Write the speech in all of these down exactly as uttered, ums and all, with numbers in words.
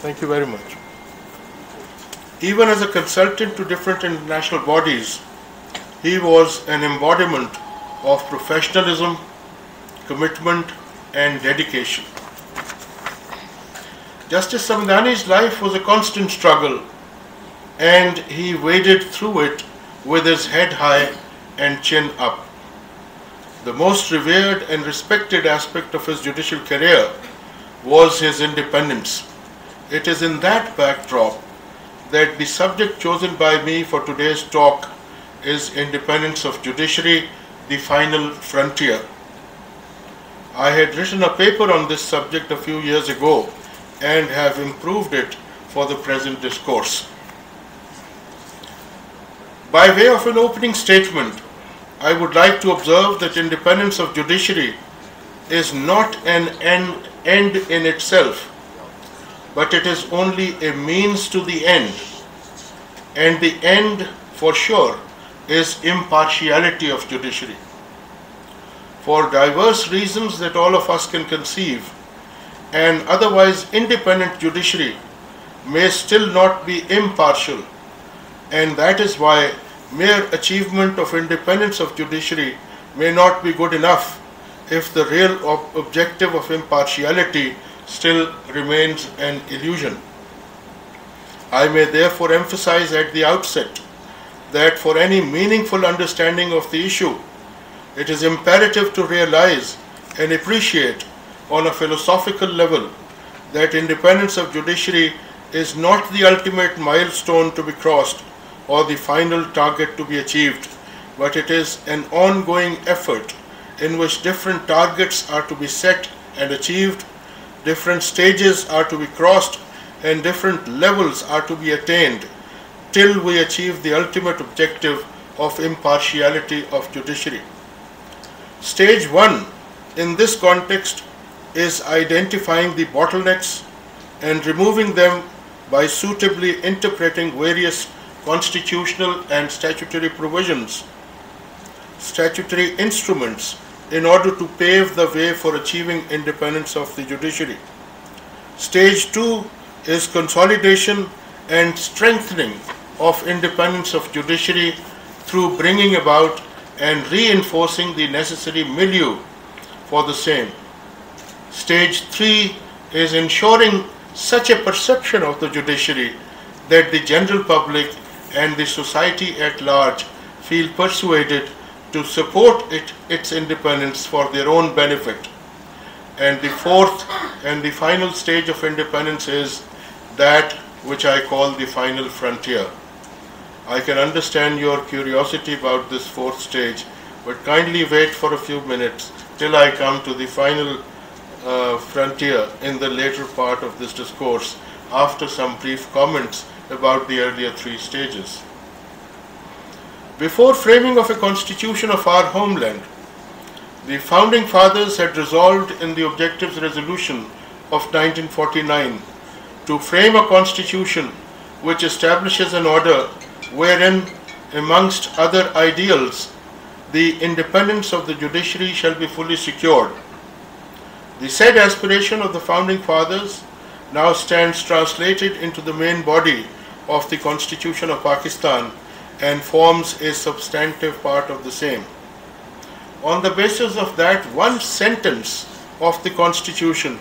Thank you very much. Even as a consultant to different international bodies, he was an embodiment of professionalism, commitment and dedication. Justice Samdani's life was a constant struggle, and he waded through it with his head high and chin up. The most revered and respected aspect of his judicial career was his independence. It is in that backdrop that the subject chosen by me for today's talk is Independence of Judiciary, the Final Frontier. I had written a paper on this subject a few years ago and have improved it for the present discourse. By way of an opening statement, I would like to observe that independence of judiciary is not an end, end in itself, but it is only a means to the end, and the end for sure is impartiality of judiciary. For diverse reasons that all of us can conceive, an otherwise independent judiciary may still not be impartial, and that is why mere achievement of independence of judiciary may not be good enough if the real ob- objective of impartiality still remains an illusion. I may therefore emphasize at the outset that for any meaningful understanding of the issue, it is imperative to realize and appreciate on a philosophical level that independence of judiciary is not the ultimate milestone to be crossed or the final target to be achieved, but it is an ongoing effort in which different targets are to be set and achieved, different stages are to be crossed, and different levels are to be attained till we achieve the ultimate objective of impartiality of judiciary. Stage one in this context is identifying the bottlenecks and removing them by suitably interpreting various constitutional and statutory provisions, statutory instruments, in order to pave the way for achieving independence of the judiciary. Stage two is consolidation and strengthening of independence of judiciary through bringing about and reinforcing the necessary milieu for the same. Stage three is ensuring such a perception of the judiciary that the general public and the society at large feel persuaded to support it, its independence for their own benefit. And the fourth and the final stage of independence is that which I call the final frontier. I can understand your curiosity about this fourth stage, but kindly wait for a few minutes till I come to the final uh, frontier in the later part of this discourse, after some brief comments about the earlier three stages. Before framing of a constitution of our homeland, the Founding Fathers had resolved in the Objectives Resolution of nineteen forty-nine to frame a constitution which establishes an order wherein, amongst other ideals, the independence of the judiciary shall be fully secured. The said aspiration of the Founding Fathers now stands translated into the main body of the Constitution of Pakistan and forms a substantive part of the same. On the basis of that one sentence of the Constitution,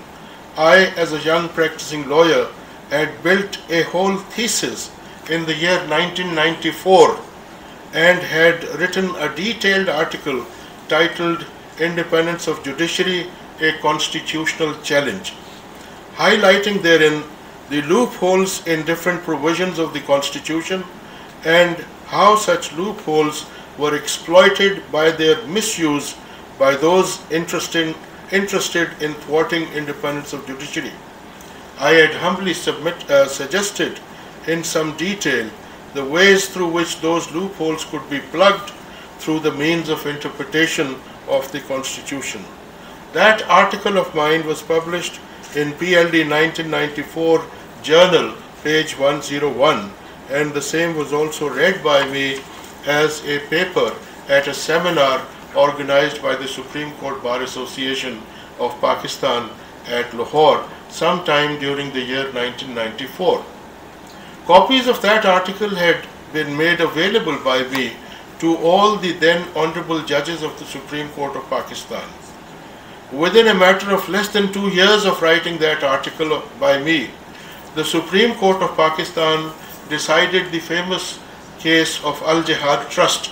I, as a young practicing lawyer, had built a whole thesis in the year nineteen ninety-four and had written a detailed article titled Independence of Judiciary, a Constitutional Challenge, highlighting therein the loopholes in different provisions of the Constitution and how such loopholes were exploited by their misuse by those interested, interested in thwarting independence of judiciary. I had humbly submit, uh, suggested in some detail the ways through which those loopholes could be plugged through the means of interpretation of the Constitution. That article of mine was published in P L D nineteen ninety-four Journal, page one oh one, and the same was also read by me as a paper at a seminar organized by the Supreme Court Bar Association of Pakistan at Lahore sometime during the year nineteen ninety-four. Copies of that article had been made available by me to all the then Honorable Judges of the Supreme Court of Pakistan. Within a matter of less than two years of writing that article by me, the Supreme Court of Pakistan decided the famous case of Al-Jihad Trust,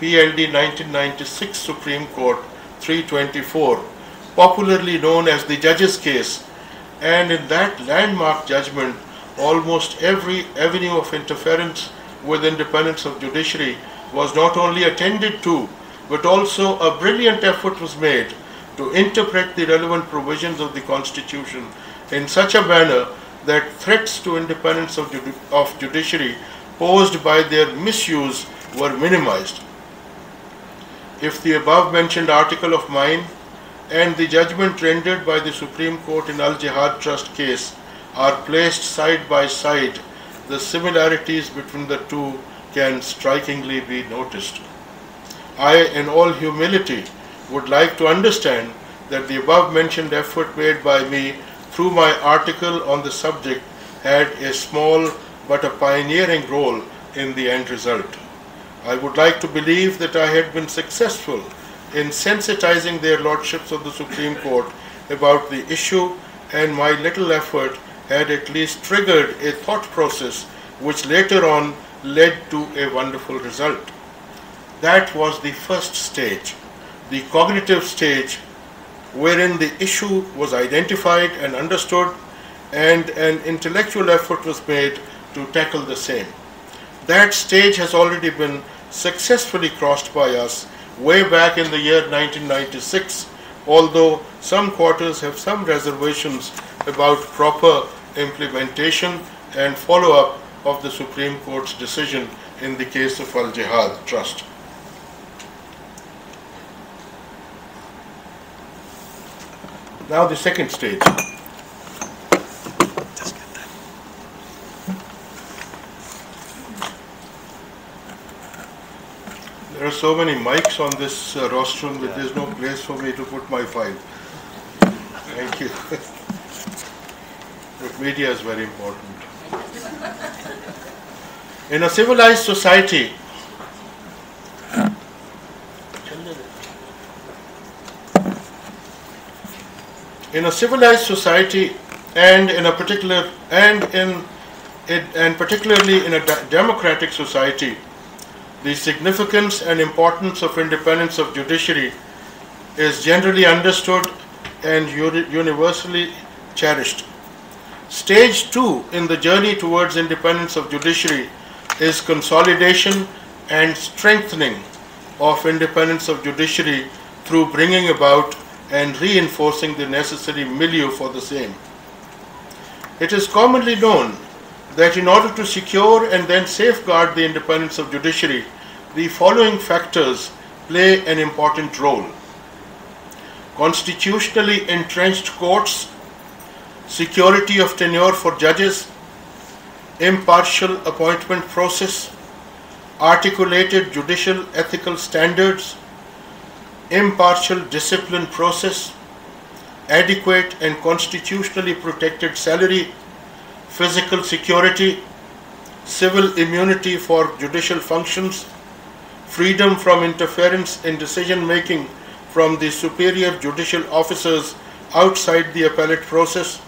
P L D nineteen ninety-six Supreme Court three twenty-four, popularly known as the Judge's Case, and in that landmark judgment, almost every avenue of interference with independence of judiciary was not only attended to, but also a brilliant effort was made to interpret the relevant provisions of the Constitution in such a manner that threats to independence of, judi of judiciary posed by their misuse were minimized. If the above-mentioned article of mine and the judgment rendered by the Supreme Court in Al-Jihad Trust case are placed side by side, the similarities between the two can strikingly be noticed. I, in all humility, would like to understand that the above-mentioned effort made by me through my article on the subject had a small but a pioneering role in the end result. I would like to believe that I had been successful in sensitizing their lordships of the Supreme Court about the issue, and my little effort had at least triggered a thought process which later on led to a wonderful result. That was the first stage, the cognitive stage, wherein the issue was identified and understood, and an intellectual effort was made to tackle the same. That stage has already been successfully crossed by us way back in the year nineteen ninety-six, although some quarters have some reservations about proper implementation and follow-up of the Supreme Court's decision in the case of Al-Jihad Trust. Now the second stage. Just get that. There are so many mics on this uh, rostrum that there's no place for me to put my file. Thank you. But media is very important. In a civilized society, in a civilized society, and in a particular and in it, and particularly in a de democratic society, the significance and importance of independence of judiciary is generally understood and universally cherished. Stage two in the journey towards independence of judiciary is consolidation and strengthening of independence of judiciary through bringing about and reinforcing the necessary milieu for the same. It is commonly known that in order to secure and then safeguard the independence of judiciary, the following factors play an important role: constitutionally entrenched courts, security of tenure for judges, impartial appointment process, articulated judicial ethical standards, impartial discipline process, adequate and constitutionally protected salary, physical security, civil immunity for judicial functions, freedom from interference in decision-making from the superior judicial officers outside the appellate process,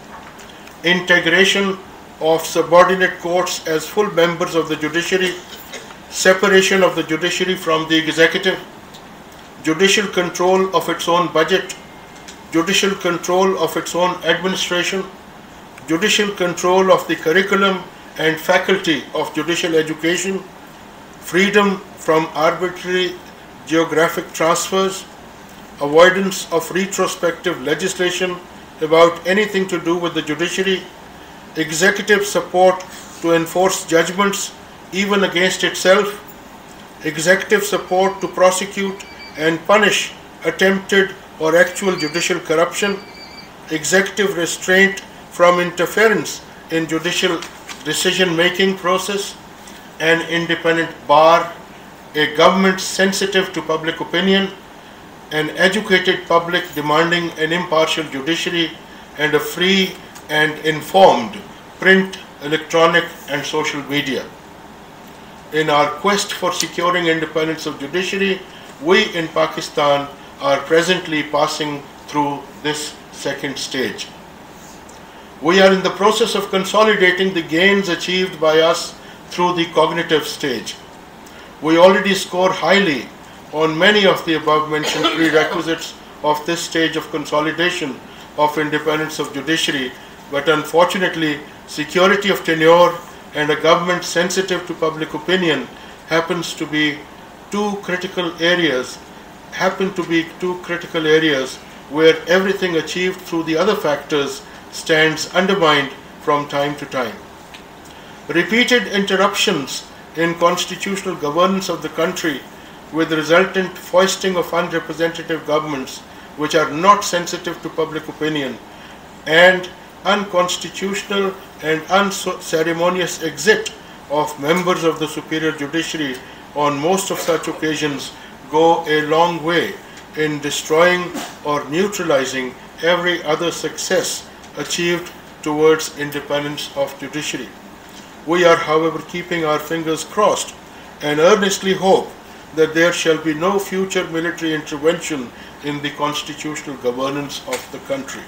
integration of subordinate courts as full members of the judiciary, separation of the judiciary from the executive, judicial control of its own budget, judicial control of its own administration, judicial control of the curriculum and faculty of judicial education, freedom from arbitrary geographic transfers, avoidance of retrospective legislation about anything to do with the judiciary, executive support to enforce judgments even against itself, executive support to prosecute and punish attempted or actual judicial corruption, executive restraint from interference in judicial decision-making process, an independent bar, a government sensitive to public opinion, an educated public demanding an impartial judiciary, and a free and informed print, electronic and social media. In our quest for securing independence of judiciary, we in Pakistan are presently passing through this second stage. We are in the process of consolidating the gains achieved by us through the cognitive stage. We already score highly on many of the above-mentioned prerequisites of this stage of consolidation of independence of judiciary, but unfortunately, security of tenure and a government sensitive to public opinion happens to be two critical areas, happen to be two critical areas where everything achieved through the other factors stands undermined from time to time. Repeated interruptions in constitutional governance of the country with resultant foisting of unrepresentative governments which are not sensitive to public opinion, and unconstitutional and unceremonious exit of members of the superior judiciary on most of such occasions go a long way in destroying or neutralizing every other success achieved towards independence of judiciary. We are, however, keeping our fingers crossed and earnestly hope that there shall be no future military intervention in the constitutional governance of the country.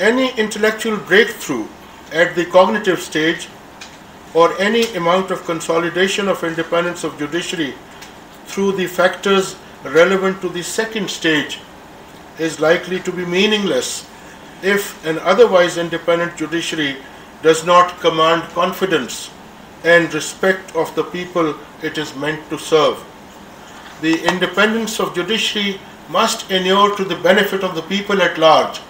Any intellectual breakthrough at the cognitive stage or any amount of consolidation of independence of judiciary through the factors relevant to the second stage is likely to be meaningless if an otherwise independent judiciary does not command confidence and respect of the people it is meant to serve. The independence of judiciary must inure to the benefit of the people at large,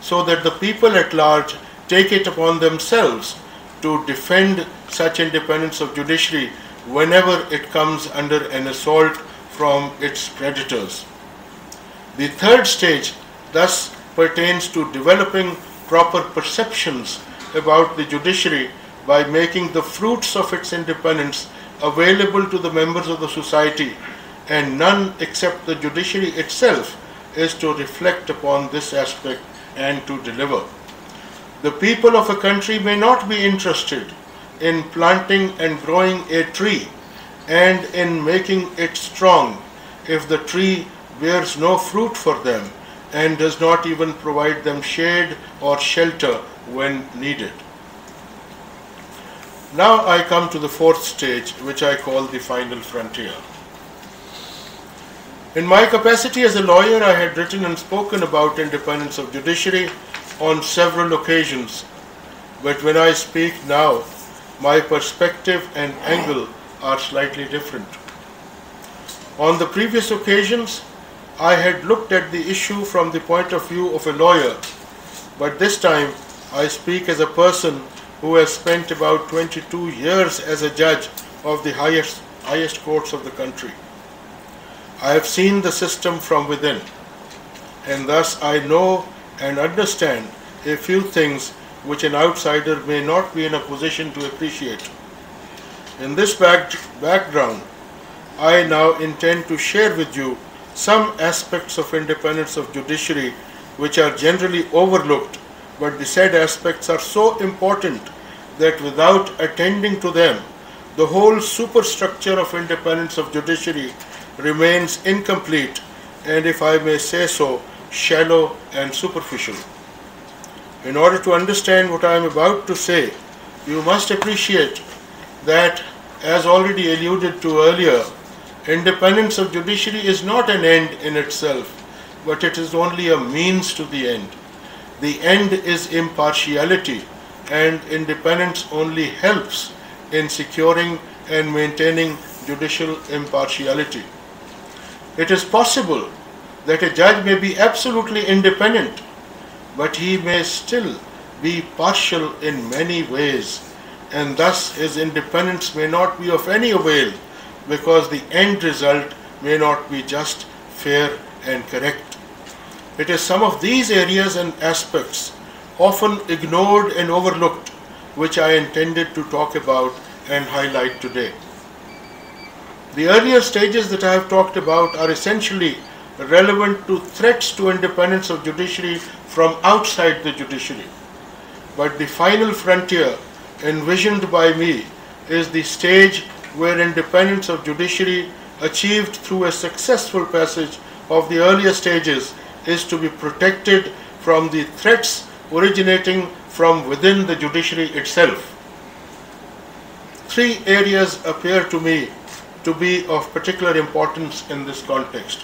so that the people at large take it upon themselves to defend such independence of judiciary whenever it comes under an assault from its predators. The third stage thus pertains to developing proper perceptions about the judiciary by making the fruits of its independence available to the members of the society, and none except the judiciary itself is to reflect upon this aspect and to deliver. The people of a country may not be interested in planting and growing a tree and in making it strong if the tree bears no fruit for them and does not even provide them shade or shelter when needed. Now I come to the fourth stage, which I call the final frontier. In my capacity as a lawyer, I had written and spoken about independence of judiciary on several occasions, but when I speak now, my perspective and angle are slightly different. On the previous occasions, I had looked at the issue from the point of view of a lawyer, but this time I speak as a person who has spent about twenty-two years as a judge of the highest, highest courts of the country. I have seen the system from within, and thus I know and understand a few things which an outsider may not be in a position to appreciate. In this back background, I now intend to share with you some aspects of independence of judiciary which are generally overlooked, but the said aspects are so important that without attending to them, the whole superstructure of independence of judiciary remains incomplete and, if I may say so, shallow and superficial. In order to understand what I am about to say, you must appreciate that, as already alluded to earlier, independence of judiciary is not an end in itself, but it is only a means to the end. The end is impartiality, and independence only helps in securing and maintaining judicial impartiality. It is possible that a judge may be absolutely independent, but he may still be partial in many ways, and thus his independence may not be of any avail because the end result may not be just, fair and correct. It is some of these areas and aspects, often ignored and overlooked, which I intended to talk about and highlight today. The earlier stages that I have talked about are essentially relevant to threats to independence of judiciary from outside the judiciary. But the final frontier envisioned by me is the stage where independence of judiciary achieved through a successful passage of the earlier stages is to be protected from the threats originating from within the judiciary itself. Three areas appear to me to be of particular importance in this context: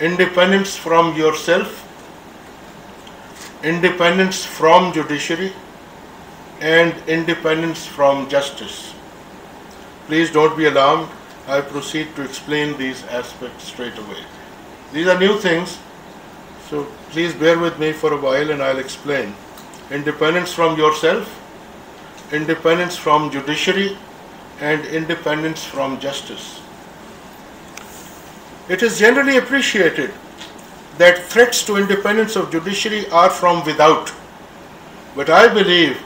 independence from yourself, independence from judiciary, and independence from justice. Please don't be alarmed. I proceed to explain these aspects straight away. These are new things, so please bear with me for a while and I'll explain. Independence from yourself, independence from judiciary, and independence from justice. It is generally appreciated that threats to independence of judiciary are from without, but I believe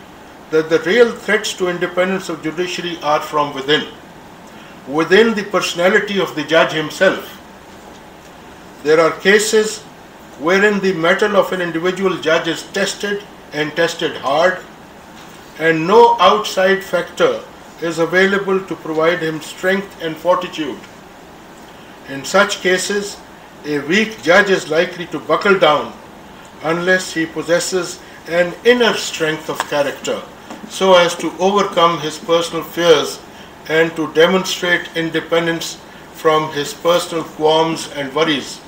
that the real threats to independence of judiciary are from within, within the personality of the judge himself. There are cases wherein the mettle of an individual judge is tested, and tested hard, and no outside factor is available to provide him strength and fortitude. In such cases, a weak judge is likely to buckle down unless he possesses an inner strength of character so as to overcome his personal fears and to demonstrate independence from his personal qualms and worries.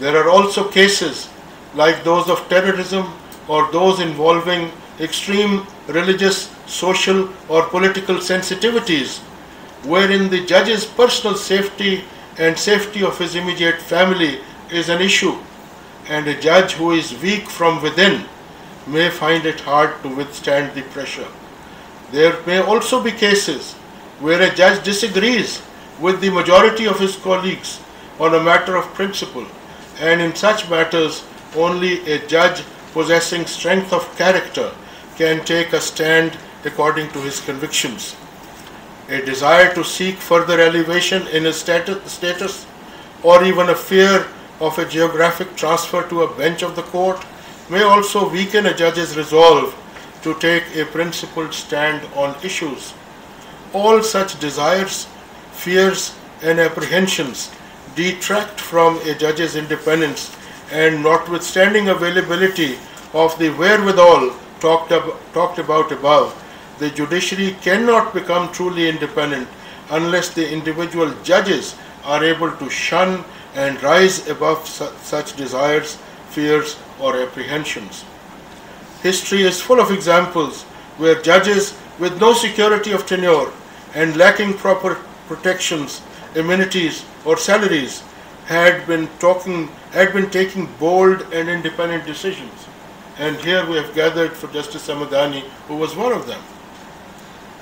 There are also cases like those of terrorism or those involving extreme religious, social or political sensitivities, wherein the judge's personal safety and safety of his immediate family is an issue, and a judge who is weak from within may find it hard to withstand the pressure. There may also be cases where a judge disagrees with the majority of his colleagues on a matter of principle, and in such matters only a judge possessing strength of character can take a stand according to his convictions. A desire to seek further elevation in his status, status or even a fear of a geographic transfer to a bench of the court may also weaken a judge's resolve to take a principled stand on issues. All such desires, fears, and apprehensions detract from a judge's independence, and notwithstanding availability of the wherewithal talked, ab- talked about above, the judiciary cannot become truly independent unless the individual judges are able to shun and rise above su- such desires, fears, or apprehensions. History is full of examples where judges with no security of tenure and lacking proper protections, immunities, or salaries had been talking had been taking bold and independent decisions. And here we have gathered for Justice Samdani, who was one of them.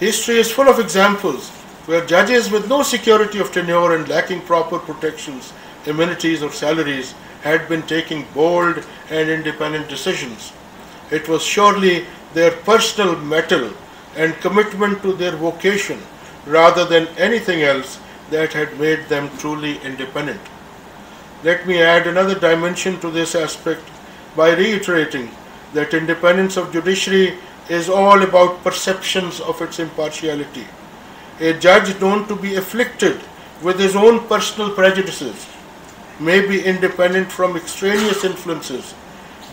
History is full of examples where judges with no security of tenure and lacking proper protections, immunities, or salaries had been taking bold and independent decisions. It was surely their personal mettle and commitment to their vocation rather than anything else that had made them truly independent. Let me add another dimension to this aspect by reiterating that independence of judiciary is all about perceptions of its impartiality. A judge known to be afflicted with his own personal prejudices may be independent from extraneous influences,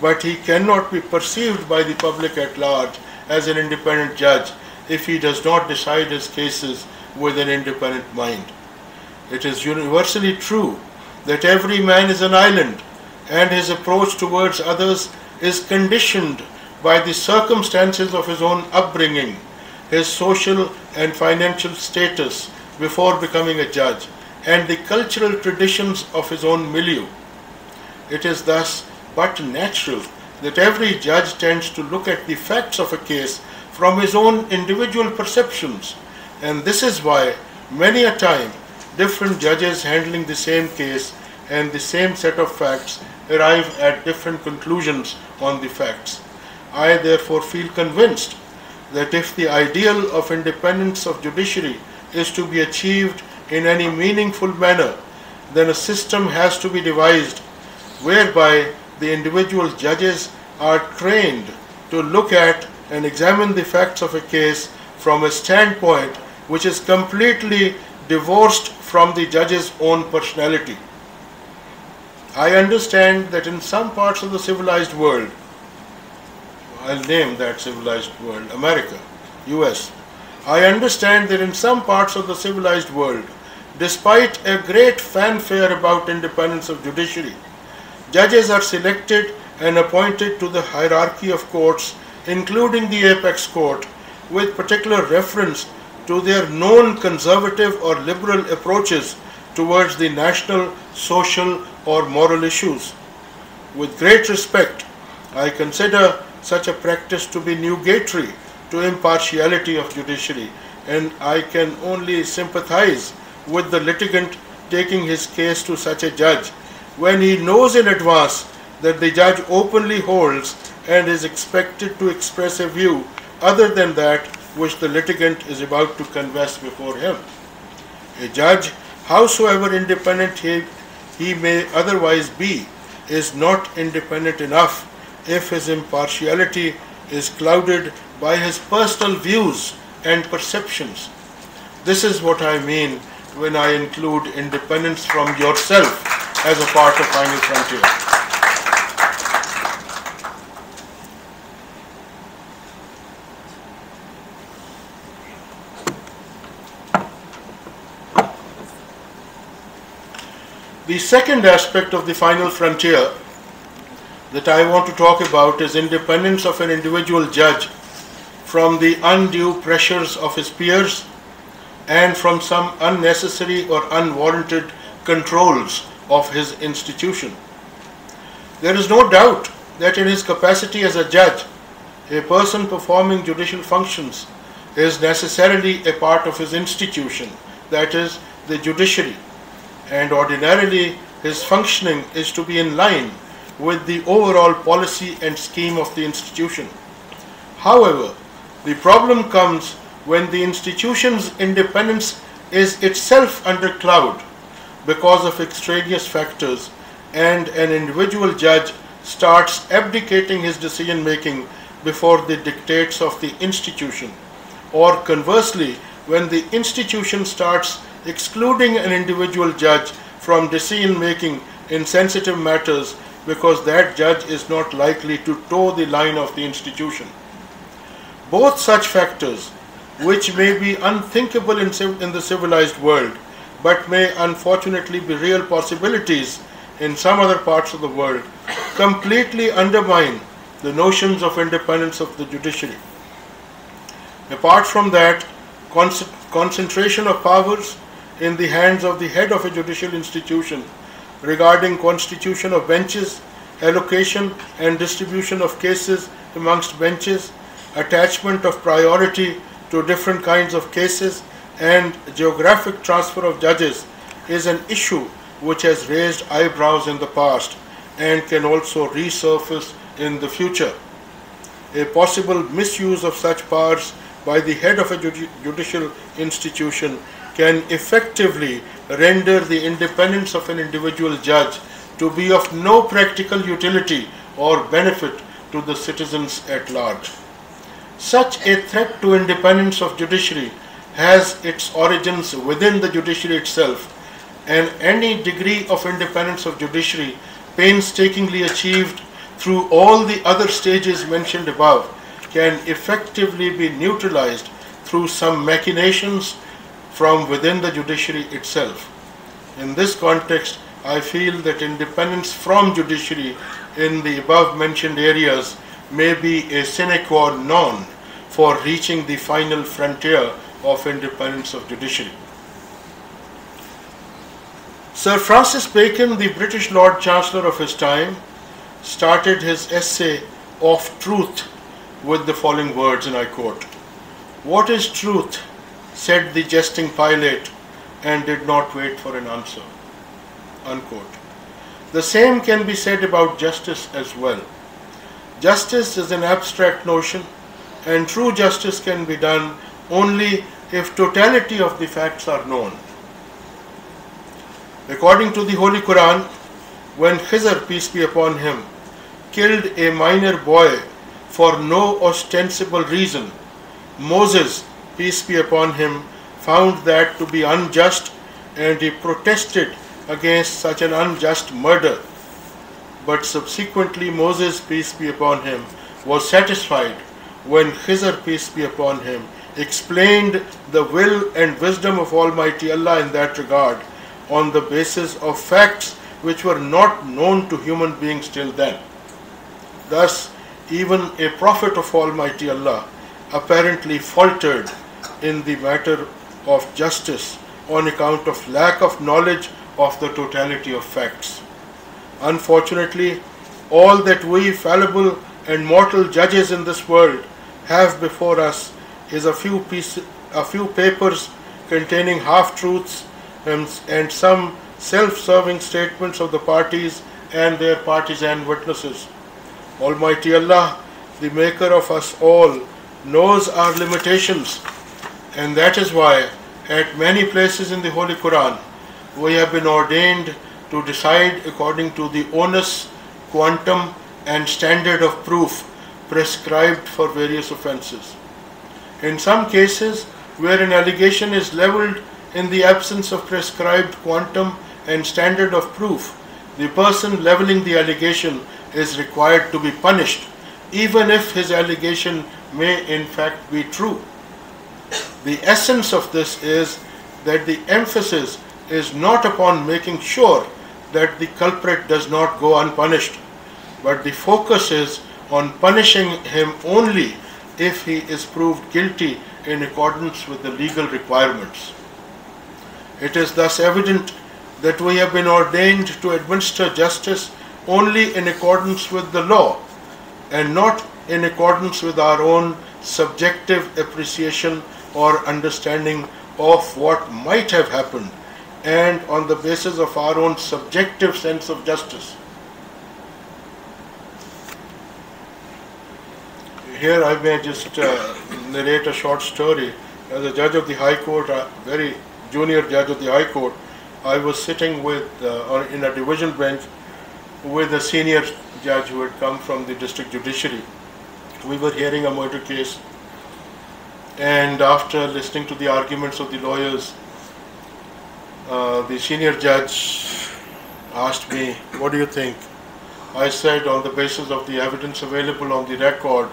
but he cannot be perceived by the public at large as an independent judge if he does not decide his cases with an independent mind. It is universally true that every man is an island, and his approach towards others is conditioned by the circumstances of his own upbringing, his social and financial status before becoming a judge, and the cultural traditions of his own milieu. It is thus but natural that every judge tends to look at the facts of a case from his own individual perceptions, and this is why many a time different judges handling the same case and the same set of facts arrive at different conclusions on the facts. I therefore feel convinced that if the ideal of independence of judiciary is to be achieved in any meaningful manner, then a system has to be devised whereby the individual judges are trained to look at and examine the facts of a case from a standpoint which is completely divorced from the judge's own personality. I understand that in some parts of the civilized world, I'll name that civilized world, America, U S. I understand that in some parts of the civilized world, despite a great fanfare about independence of judiciary, judges are selected and appointed to the hierarchy of courts, including the apex court, with particular reference to their known conservative or liberal approaches towards the national, social or moral issues. With great respect, I consider such a practice to be nugatory to impartiality of judiciary, and I can only sympathize with the litigant taking his case to such a judge when he knows in advance that the judge openly holds and is expected to express a view other than that which the litigant is about to confess before him. A judge, howsoever independent he, he may otherwise be, is not independent enough if his impartiality is clouded by his personal views and perceptions. This is what I mean when I include independence from yourself as a part of Final Frontier. The second aspect of the Final Frontier that I want to talk about is independence of an individual judge from the undue pressures of his peers and from some unnecessary or unwarranted controls of his institution. There is no doubt that in his capacity as a judge, a person performing judicial functions is necessarily a part of his institution, that is, the judiciary. And ordinarily, his functioning is to be in line with the overall policy and scheme of the institution. However, the problem comes when the institution's independence is itself under cloud because of extraneous factors, and an individual judge starts abdicating his decision-making before the dictates of the institution, or conversely, when the institution starts excluding an individual judge from decision-making in sensitive matters because that judge is not likely to toe the line of the institution. Both such factors, which may be unthinkable in, civ in the civilized world, but may unfortunately be real possibilities in some other parts of the world, completely undermine the notions of independence of the judiciary. Apart from that, con- concentration of powers in the hands of the head of a judicial institution regarding constitution of benches, allocation and distribution of cases amongst benches, attachment of priority to different kinds of cases, and geographic transfer of judges is an issue which has raised eyebrows in the past and can also resurface in the future. A possible misuse of such powers by the head of a judi- judicial institution can effectively render the independence of an individual judge to be of no practical utility or benefit to the citizens at large. Such a threat to independence of judiciary has its origins within the judiciary itself, and any degree of independence of judiciary painstakingly achieved through all the other stages mentioned above can effectively be neutralized through some machinations from within the judiciary itself. In this context, I feel that independence from judiciary in the above-mentioned areas may be a sine qua non for reaching the final frontier of independence of judiciary. Sir Francis Bacon, the British Lord Chancellor of his time, started his essay Of Truth with the following words, and I quote, "What is truth?" said the jesting Pilate, and did not wait for an answer," unquote. The same can be said about justice as well. Justice is an abstract notion, and true justice can be done only if totality of the facts are known. According to the Holy Quran, when Khizr, peace be upon him, killed a minor boy for no ostensible reason, Moses, peace be upon him, found that to be unjust, and he protested against such an unjust murder. But subsequently Moses, peace be upon him, was satisfied when Khizr, peace be upon him, explained the will and wisdom of Almighty Allah in that regard on the basis of facts which were not known to human beings till then. Thus, even a prophet of Almighty Allah apparently faltered in the matter of justice on account of lack of knowledge of the totality of facts. Unfortunately, all that we fallible and mortal judges in this world have before us is a few pieces, a few papers containing half-truths and, and some self-serving statements of the parties and their partisan witnesses. Almighty Allah, the maker of us all, knows our limitations, and that is why at many places in the Holy Quran we have been ordained to decide according to the onus, quantum and standard of proof prescribed for various offences. In some cases, where an allegation is levelled in the absence of prescribed quantum and standard of proof, the person levelling the allegation is required to be punished, even if his allegation may in fact be true. The essence of this is that the emphasis is not upon making sure that the culprit does not go unpunished, but the focus is on punishing him only if he is proved guilty in accordance with the legal requirements. It is thus evident that we have been ordained to administer justice only in accordance with the law, and not in accordance with our own subjective appreciation or understanding of what might have happened, and on the basis of our own subjective sense of justice. Here I may just uh, narrate a short story. As a judge of the High Court, a very junior judge of the High Court, I was sitting with, uh, in a division bench with a senior judge who had come from the district judiciary. We were hearing a murder case, and after listening to the arguments of the lawyers, uh, the senior judge asked me, "What do you think?" I said, "On the basis of the evidence available on the record,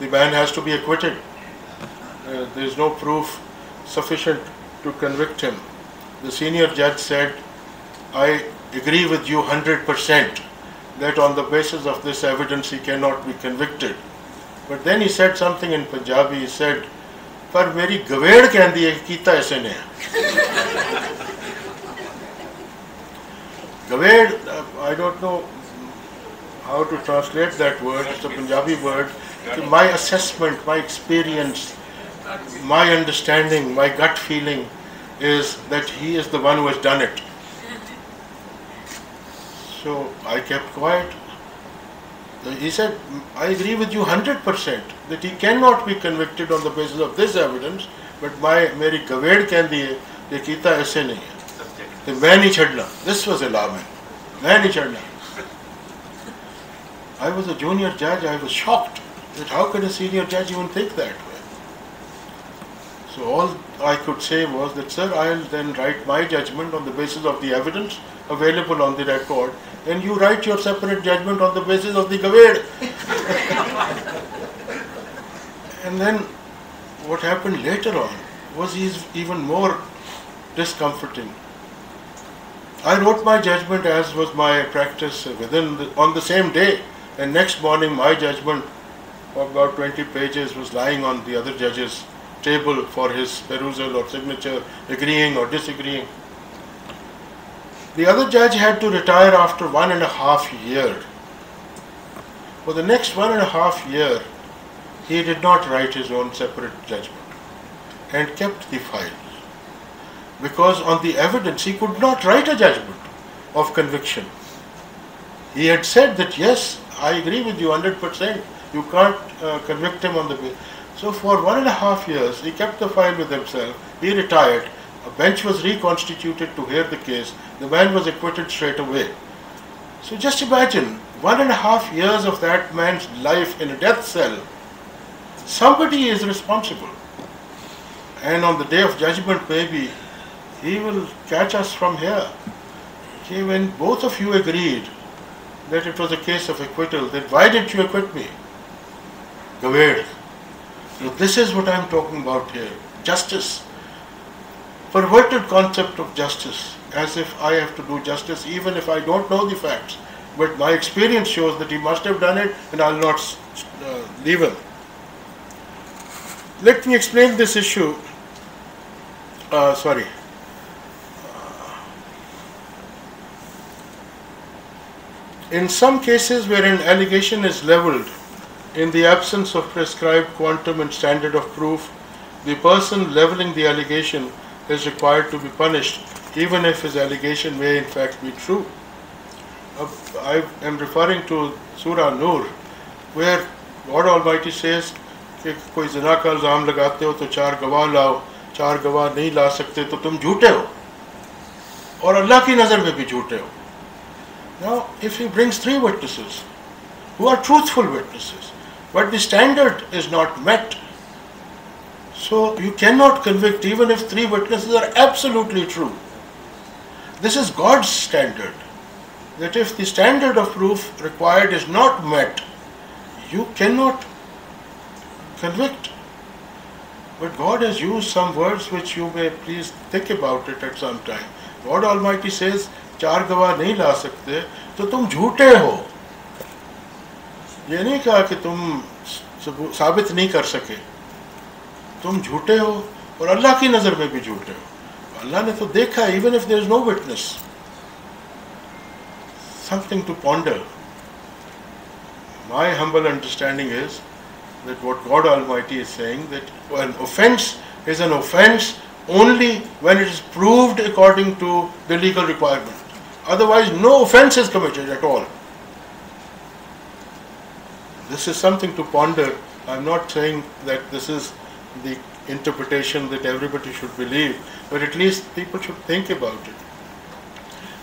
the man has to be acquitted. Uh, there is no proof sufficient to convict him." The senior judge said, "I agree with you one hundred percent that on the basis of this evidence he cannot be convicted." But then he said something in Punjabi. He said, "Par meri gaveed kehndi hai kita aise ne hai." Gaveed, uh, I don't know how to translate that word. It's a Punjabi word. My assessment, my experience, my understanding, my gut feeling is that he is the one who has done it. So I kept quiet. He said, "I agree with you one hundred percent that he cannot be convicted on the basis of this evidence, but my meri gaveed kehndi hai ye kita aise nahi hai te main nahi chhadna." This was a lawman. "Main nahi chhadna." I was a junior judge. I was shocked that how could a senior judge even think that way. So all I could say was that, "Sir, I'll then write my judgment on the basis of the evidence available on the record, and you write your separate judgment on the basis of the gaveed." And then what happened later on was even more discomforting. I wrote my judgment, as was my practice, within the, on the same day, and next morning my judgment of about twenty pages was lying on the other judge's table for his perusal or signature, agreeing or disagreeing. The other judge had to retire after one and a half year. For the next one and a half year, he did not write his own separate judgment and kept the files, because on the evidence he could not write a judgment of conviction. He had said that, "Yes, I agree with you one hundred percent, you can't uh, convict him on the basis." So for one and a half years he kept the file with himself. He retired. A bench was reconstituted to hear the case. The man was acquitted straight away. So just imagine one and a half years of that man's life in a death cell. Somebody is responsible. And on the day of judgment, maybe he will catch us from here. Okay, when both of you agreed that it was a case of acquittal, then why didn't you acquit me? Gawir. So this is what I'm talking about here. Justice. Perverted concept of justice, as if I have to do justice even if I don't know the facts. But my experience shows that he must have done it and I'll not uh, leave him. Let me explain this issue. Uh, sorry. In some cases where an allegation is leveled in the absence of prescribed quantum and standard of proof, the person leveling the allegation is required to be punished, even if his allegation may in fact be true. Uh, I am referring to Surah Noor, where God Almighty says, कोई ज़िना का इल्ज़ाम लगाते हो तो चार गवाह लाओ, चार गवाह नहीं ला सकते तो तुम झूठे हो, और अल्लाह की नज़र में भी झूठे हो. Now, if he brings three witnesses, who are truthful witnesses, but the standard is not met, so you cannot convict even if three witnesses are absolutely true. This is God's standard, that if the standard of proof required is not met, you cannot convict. But God has used some words which you may please think about it at some time. God Almighty says, चार गवाह नहीं ला सकते तो तुम झूठे हो. ये नहीं कहा कि तुम साबित नहीं कर सके. तुम झूठे हो और अल्लाह की नज़र में भी झूठे हो. अल्लाह ने तो देखा है, even if there is no witness. Something to ponder. My humble understanding is that what God Almighty is saying, that an offense is an offense only when it is proved according to the legal requirement. Otherwise, no offense is committed at all. This is something to ponder. I'm not saying that this is the interpretation that everybody should believe, but at least people should think about it.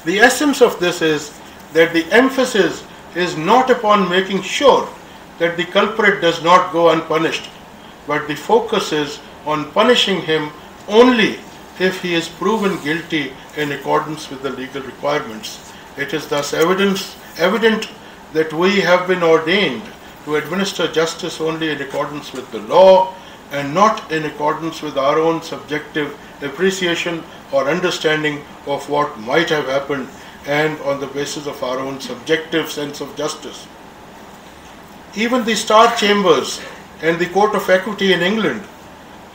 The essence of this is that the emphasis is not upon making sure that the culprit does not go unpunished, but the focus is on punishing him only if he is proven guilty in accordance with the legal requirements. It is thus evidence, evident that we have been ordained to administer justice only in accordance with the law and not in accordance with our own subjective appreciation or understanding of what might have happened and on the basis of our own subjective sense of justice. Even the Star Chambers and the Court of Equity in England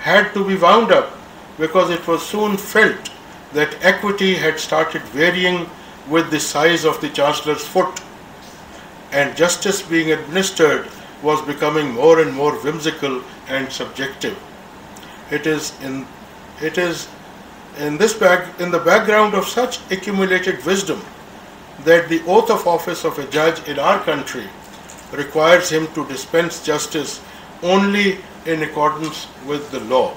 had to be wound up because it was soon felt that equity had started varying with the size of the Chancellor's foot, and justice being administered was becoming more and more whimsical and subjective. It is in, it is in, this back, in the background of such accumulated wisdom that the oath of office of a judge in our country requires him to dispense justice only in accordance with the law.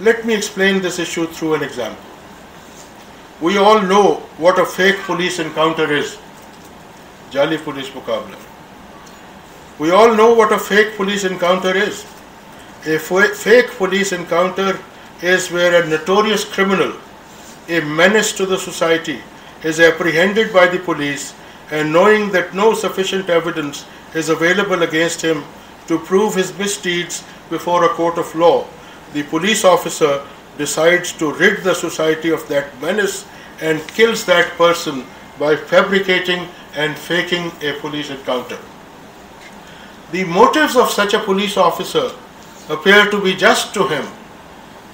Let me explain this issue through an example. We all know what a fake police encounter is. Jali police mukabla. We all know what a fake police encounter is. A fake police encounter is where a notorious criminal, a menace to the society, is apprehended by the police and knowing that no sufficient evidence is available against him to prove his misdeeds before a court of law, the police officer decides to rid the society of that menace and kills that person by fabricating and faking a police encounter. The motives of such a police officer appear to be just to him,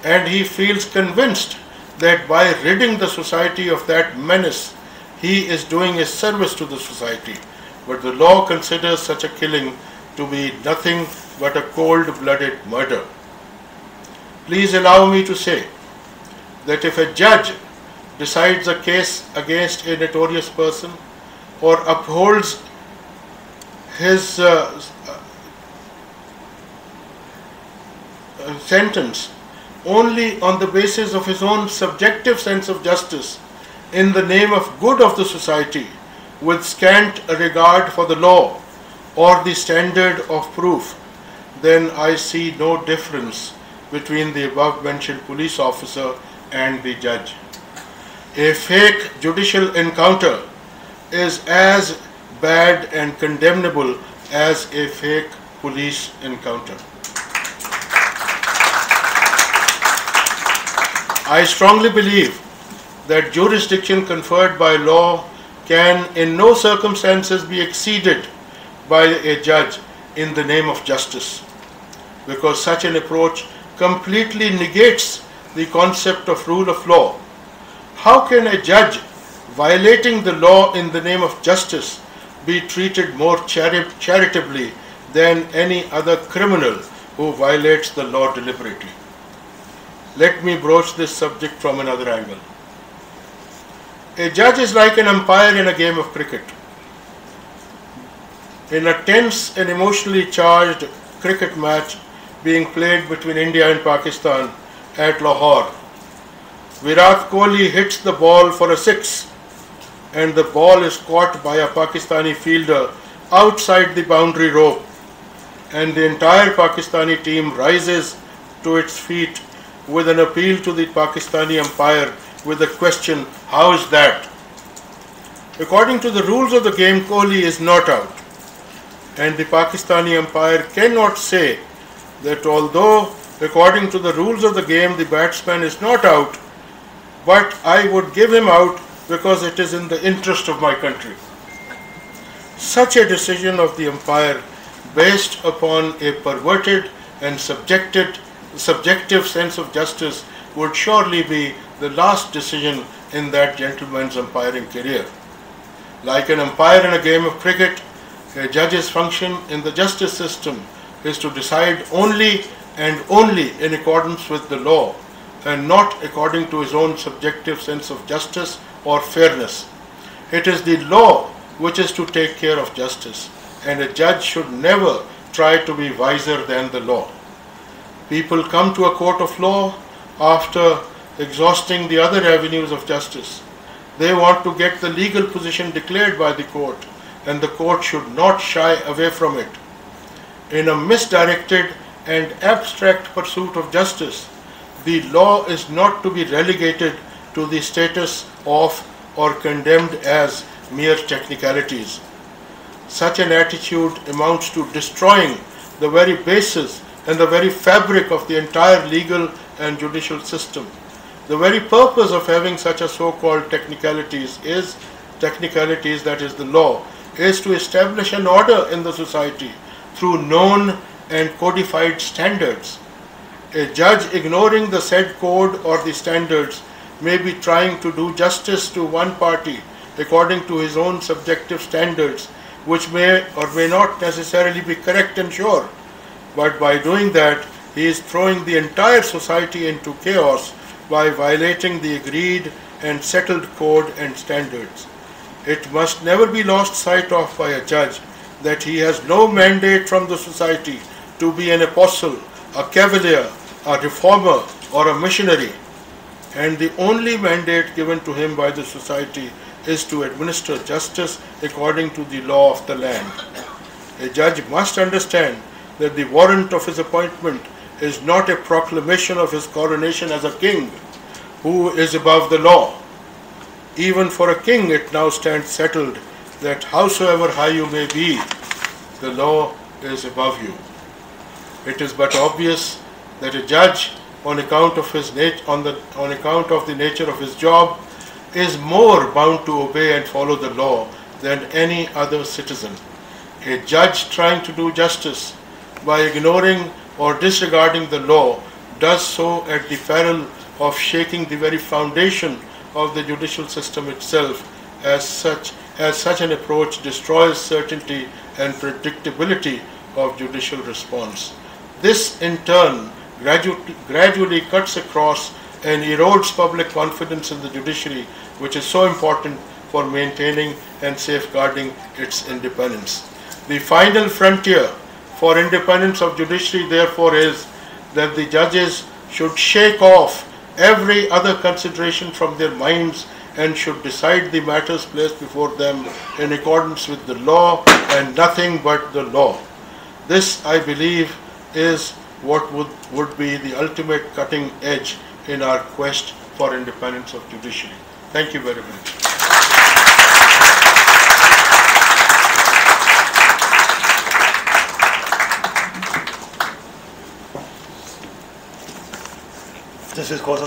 and he feels convinced that by ridding the society of that menace, he is doing a service to the society. But the law considers such a killing to be nothing but a cold-blooded murder. Please allow me to say that if a judge decides a case against a notorious person or upholds his uh, uh, sentence only on the basis of his own subjective sense of justice in the name of good of the society, with scant regard for the law or the standard of proof, then I see no difference between the above-mentioned police officer and the judge. A fake judicial encounter is as bad and condemnable as a fake police encounter. I strongly believe that jurisdiction conferred by law can in no circumstances be exceeded by a judge in the name of justice, because such an approach completely negates the concept of rule of law. How can a judge violating the law in the name of justice be treated more chari- charitably than any other criminal who violates the law deliberately? Let me broach this subject from another angle. A judge is like an umpire in a game of cricket. In a tense and emotionally charged cricket match being played between India and Pakistan at Lahore, Virat Kohli hits the ball for a six, and the ball is caught by a Pakistani fielder outside the boundary rope, and the entire Pakistani team rises to its feet with an appeal to the Pakistani umpire with the question, how is that? According to the rules of the game, Kohli is not out, and the Pakistani umpire cannot say that although according to the rules of the game the batsman is not out, but I would give him out because it is in the interest of my country. Such a decision of the umpire, based upon a perverted and subjected subjective sense of justice, would surely be the last decision in that gentleman's umpiring career. Like an umpire in a game of cricket, a judge's function in the justice system is to decide only and only in accordance with the law, and not according to his own subjective sense of justice or fairness. It is the law which is to take care of justice, and a judge should never try to be wiser than the law. People come to a court of law after exhausting the other avenues of justice. They want to get the legal position declared by the court, and the court should not shy away from it. In a misdirected and abstract pursuit of justice, the law is not to be relegated to the status of or condemned as mere technicalities. Such an attitude amounts to destroying the very basis and the very fabric of the entire legal and judicial system. The very purpose of having such a so-called technicalities is technicalities, that is the law, is to establish an order in the society through known and codified standards. A judge ignoring the said code or the standards may be trying to do justice to one party according to his own subjective standards, which may or may not necessarily be correct and sure, but by doing that he is throwing the entire society into chaos by violating the agreed and settled code and standards. It must never be lost sight of by a judge that he has no mandate from the society to be an apostle, a cavalier, a reformer, or a missionary, and the only mandate given to him by the society is to administer justice according to the law of the land. A judge must understand that the warrant of his appointment is not a proclamation of his coronation as a king who is above the law. Even for a king it now stands settled that howsoever high you may be, the law is above you. It is but obvious that a judge, on account of his nat- on the on account of the nature of his job, is more bound to obey and follow the law than any other citizen. A judge trying to do justice by ignoring or disregarding the law does so at the peril of shaking the very foundation of the judicial system itself, as such as such an approach destroys certainty and predictability of judicial response. This in turn gradu gradually cuts across and erodes public confidence in the judiciary, which is so important for maintaining and safeguarding its independence. The final frontier for independence of judiciary, therefore, is that the judges should shake off every other consideration from their minds and should decide the matters placed before them in accordance with the law and nothing but the law. This, I believe, is what would, would be the ultimate cutting edge in our quest for independence of judiciary. Thank you very much. This is